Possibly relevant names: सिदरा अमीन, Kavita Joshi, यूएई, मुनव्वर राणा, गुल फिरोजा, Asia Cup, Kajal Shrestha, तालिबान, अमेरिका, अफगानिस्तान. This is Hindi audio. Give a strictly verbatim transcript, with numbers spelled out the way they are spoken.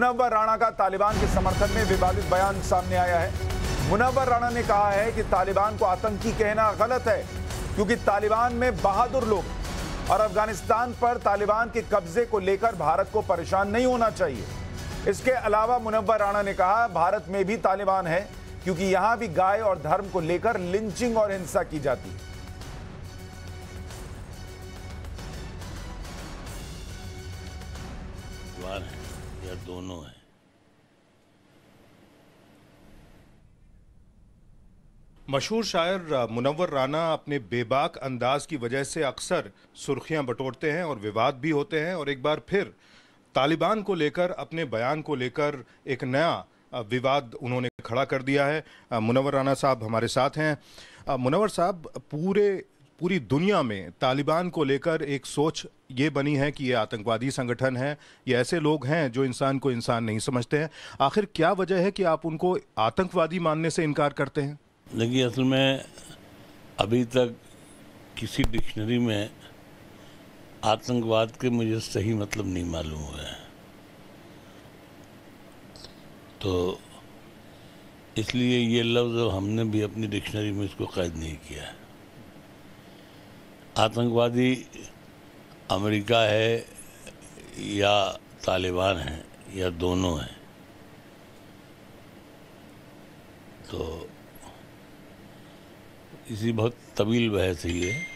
मुनव्वर राणा का तालिबान के समर्थन में विवादित बयान सामने आया है। मुनव्वर राणा ने कहा है कि तालिबान को आतंकी कहना गलत है, क्योंकि तालिबान में बहादुर लोग और अफगानिस्तान पर तालिबान के कब्जे को लेकर भारत को परेशान नहीं होना चाहिए। इसके अलावा मुनव्वर राणा ने कहा, भारत में भी तालिबान है, क्योंकि यहाँ भी गाय और धर्म को लेकर लिंचिंग और हिंसा की जाती है। या दोनों है, मशहूर शायर मुनव्वर राणा अपने बेबाक अंदाज की वजह से अक्सर सुर्खियां बटोरते हैं और विवाद भी होते हैं, और एक बार फिर तालिबान को लेकर अपने बयान को लेकर एक नया विवाद उन्होंने खड़ा कर दिया है। मुनव्वर राणा साहब हमारे साथ हैं। मुनव्वर साहब, पूरे पूरी दुनिया में तालिबान को लेकर एक सोच ये बनी है कि ये आतंकवादी संगठन है, ये ऐसे लोग हैं जो इंसान को इंसान नहीं समझते हैं। आखिर क्या वजह है कि आप उनको आतंकवादी मानने से इनकार करते हैं? देखिए, असल में अभी तक किसी डिक्शनरी में आतंकवाद के मुझे सही मतलब नहीं मालूम हुआ है, तो इसलिए ये लफ्ज़ हमने भी अपनी डिक्शनरी में इसको कैद नहीं किया है। आतंकवादी अमेरिका है या तालिबान है या दोनों हैं, तो इसी बहुत तवील बहस है ये।